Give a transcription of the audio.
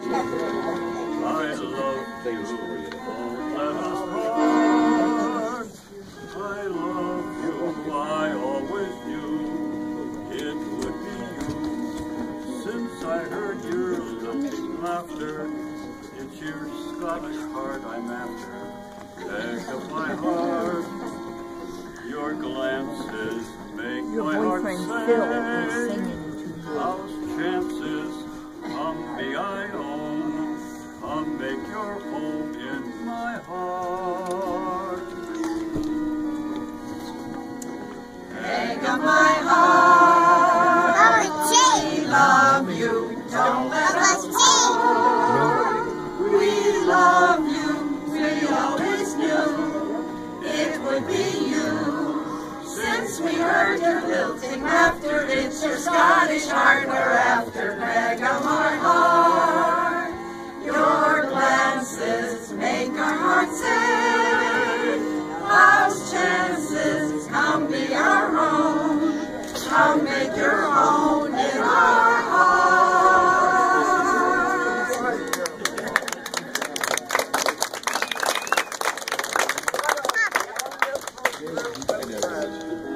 I love you, oh Leonard's heart. I love you, I always knew it would be you. Since I heard your lilting laughter, it's your Scottish heart I'm after. Back of my heart, your glances make your my heart sing. How's chances? May I own, come make your home in my heart. Make up my heart, we love you, don't let us go. We love you, we always knew it would be you. Since we heard your lilting laughter, it's your Scottish heart we're after. Make up my heart. Your glances make our hearts sing. Love's chances come be our own. Come make your own in our heart.